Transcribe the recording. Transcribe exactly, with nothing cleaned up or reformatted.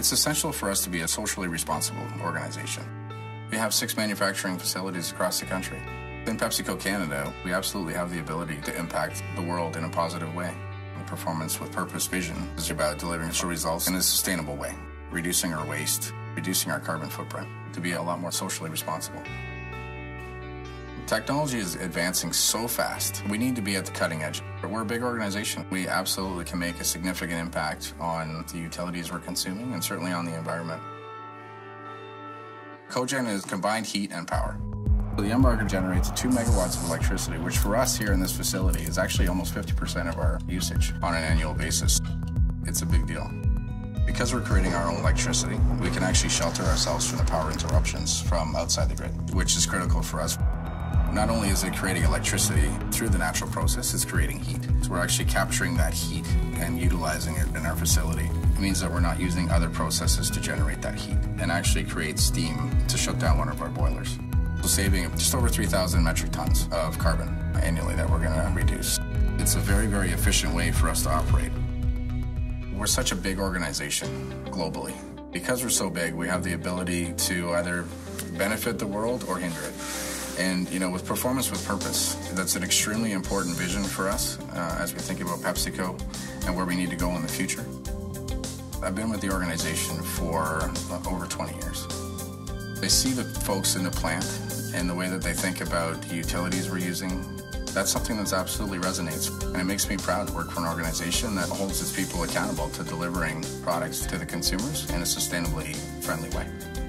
It's essential for us to be a socially responsible organization. We have six manufacturing facilities across the country. In PepsiCo Canada, we absolutely have the ability to impact the world in a positive way. The Performance with Purpose vision is about delivering results in a sustainable way, reducing our waste, reducing our carbon footprint, to be a lot more socially responsible. Technology is advancing so fast. We need to be at the cutting edge. We're a big organization. We absolutely can make a significant impact on the utilities we're consuming and certainly on the environment. Cogen is combined heat and power. The Jenbacher generates two megawatts of electricity, which for us here in this facility is actually almost fifty percent of our usage on an annual basis. It's a big deal. Because we're creating our own electricity, we can actually shelter ourselves from the power interruptions from outside the grid, which is critical for us. Not only is it creating electricity through the natural process, it's creating heat. So we're actually capturing that heat and utilizing it in our facility. It means that we're not using other processes to generate that heat and actually create steam to shut down one of our boilers. So saving just over three thousand metric tons of carbon annually that we're going to reduce. It's a very, very efficient way for us to operate. We're such a big organization globally. Because we're so big, we have the ability to either benefit the world or hinder it. And, you know, with Performance with Purpose, that's an extremely important vision for us uh, as we think about PepsiCo and where we need to go in the future. I've been with the organization for over twenty years. I see the folks in the plant and the way that they think about the utilities we're using. That's something that absolutely resonates. And it makes me proud to work for an organization that holds its people accountable to delivering products to the consumers in a sustainably friendly way.